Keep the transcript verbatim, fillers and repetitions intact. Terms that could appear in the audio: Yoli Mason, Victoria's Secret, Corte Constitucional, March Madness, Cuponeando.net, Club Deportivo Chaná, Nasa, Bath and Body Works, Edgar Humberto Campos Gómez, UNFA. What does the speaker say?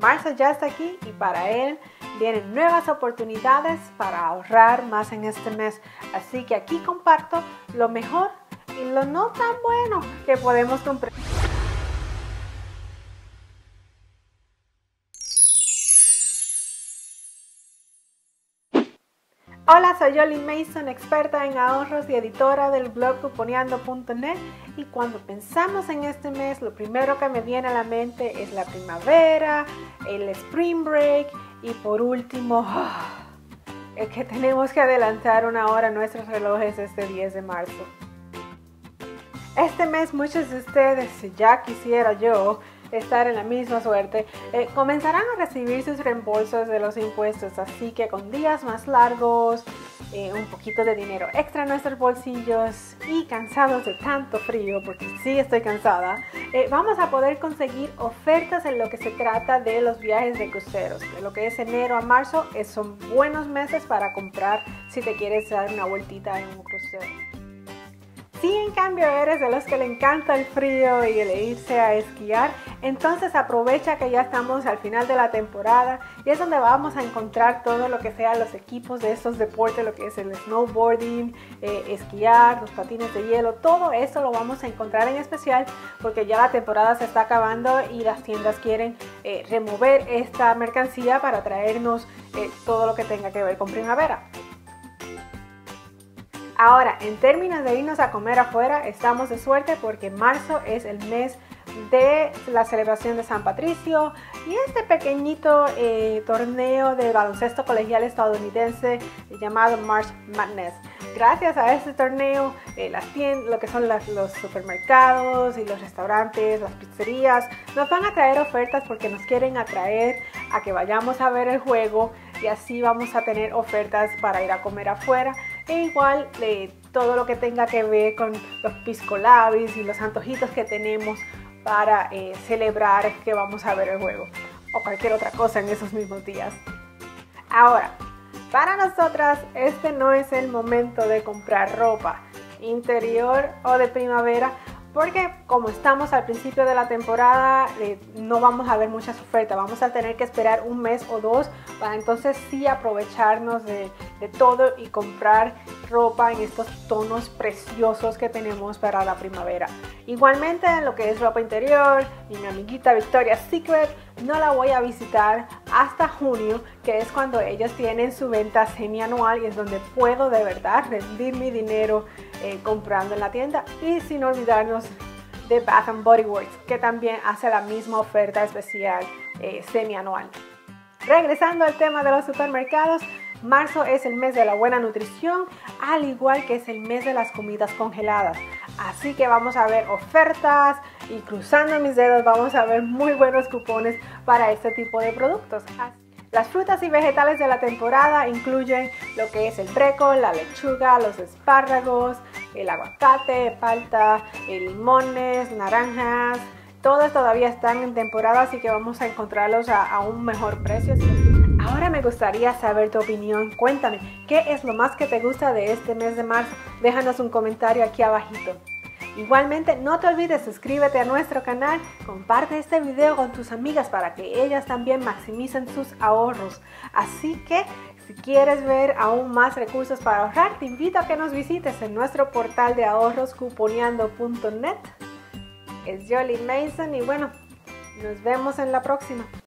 marzo ya está aquí y para él vienen nuevas oportunidades para ahorrar más en este mes. Así que aquí comparto lo mejor y lo no tan bueno que podemos comprar. Hola, soy Yoli Mason, experta en ahorros y editora del blog Cuponeando punto net, y cuando pensamos en este mes lo primero que me viene a la mente es la primavera, el spring break y por último oh, es que tenemos que adelantar una hora a nuestros relojes este diez de marzo. Este mes muchos de ustedes, si ya quisiera yo estar en la misma suerte, eh, comenzarán a recibir sus reembolsos de los impuestos, así que con días más largos, eh, un poquito de dinero extra en nuestros bolsillos y cansados de tanto frío, porque sí estoy cansada, eh, vamos a poder conseguir ofertas en lo que se trata de los viajes de cruceros. De lo que es enero a marzo, eh, son buenos meses para comprar si te quieres dar una vueltita en un crucero. Si en cambio eres de los que le encanta el frío y el irse a esquiar, entonces aprovecha que ya estamos al final de la temporada y es donde vamos a encontrar todo lo que sea los equipos de estos deportes, lo que es el snowboarding, eh, esquiar, los patines de hielo, todo eso lo vamos a encontrar en especial porque ya la temporada se está acabando y las tiendas quieren eh, remover esta mercancía para traernos eh, todo lo que tenga que ver con primavera. Ahora, en términos de irnos a comer afuera, estamos de suerte porque marzo es el mes de la celebración de San Patricio y este pequeñito eh, torneo de baloncesto colegial estadounidense llamado March Madness. Gracias a este torneo, eh, las tiendas, lo que son las, los supermercados y los restaurantes, las pizzerías, nos van a traer ofertas porque nos quieren atraer a que vayamos a ver el juego y así vamos a tener ofertas para ir a comer afuera. E igual eh, todo lo que tenga que ver con los pisco labis y los antojitos que tenemos para eh, celebrar que vamos a ver el juego o cualquier otra cosa en esos mismos días. Ahora, para nosotras este no es el momento de comprar ropa interior o de primavera porque como estamos al principio de la temporada eh, no vamos a ver muchas ofertas, vamos a tener que esperar un mes o dos para entonces sí aprovecharnos de, de todo y comprar ropa en estos tonos preciosos que tenemos para la primavera. Igualmente en lo que es ropa interior, y mi amiguita Victoria's Secret no la voy a visitar hasta junio, que es cuando ellos tienen su venta semianual y es donde puedo de verdad rendir mi dinero eh, comprando en la tienda, y sin olvidarnos de Bath and Body Works, que también hace la misma oferta especial eh, semianual. Regresando al tema de los supermercados, marzo es el mes de la buena nutrición, al igual que es el mes de las comidas congeladas. Así que vamos a ver ofertas y cruzando mis dedos vamos a ver muy buenos cupones para este tipo de productos. Las frutas y vegetales de la temporada incluyen lo que es el brécol, la lechuga, los espárragos, el aguacate, palta, limones, naranjas. Todas todavía están en temporada, así que vamos a encontrarlos a, a un mejor precio. Ahora me gustaría saber tu opinión. Cuéntame, ¿qué es lo más que te gusta de este mes de marzo? Déjanos un comentario aquí abajito. Igualmente, no te olvides, suscríbete a nuestro canal, comparte este video con tus amigas para que ellas también maximicen sus ahorros. Así que, si quieres ver aún más recursos para ahorrar, te invito a que nos visites en nuestro portal de ahorros cuponeando punto net. Es Yoli Mason y bueno, nos vemos en la próxima.